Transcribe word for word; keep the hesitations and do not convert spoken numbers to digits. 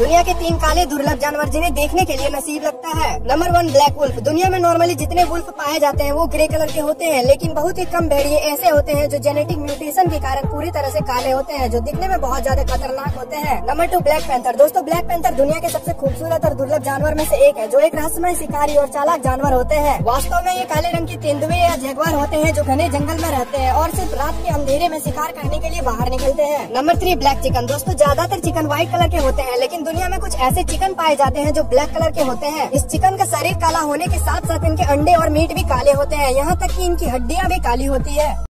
दुनिया के तीन काले दुर्लभ जानवर जिन्हें देखने के लिए नसीब लगता है। Number one, black wolf. दुनिया में नॉर्मली जितने वुल्फ पाए जाते हैं वो ग्रे कलर के होते हैं, लेकिन बहुत ही कम भेड़िए ऐसे होते हैं जो जेनेटिक म्यूटेशन के कारण पूरी तरह से काले होते हैं, जो दिखने में बहुत ज्यादा खतरनाक होते हैं। Number two, black panther. दोस्तों, ब्लैक पैंथर दुनिया के सबसे खूबसूरत और दुर्लभ जानवर में से एक है, जो एक रहस्यमय, शिकारी और चालाक जानवर होते हैं। वास्तव में ये काले रंग की तेंदुए या जगुआर होते हैं जो घने जंगल में रहते हैं और सिर्फ रात के अंधेरे में शिकार करने के लिए बाहर निकलते हैं। Number three, black chicken. दोस्तों, ज्यादातर चिकन व्हाइट कलर के होते हैं, लेकिन दुनिया में कुछ ऐसे चिकन पाए जाते हैं जो ब्लैक कलर के होते हैं। इस चिकन का शरीर काला होने के साथ साथ इनके अंडे और मीट भी काले होते हैं, यहाँ तक कि इनकी हड्डियाँ भी काली होती है।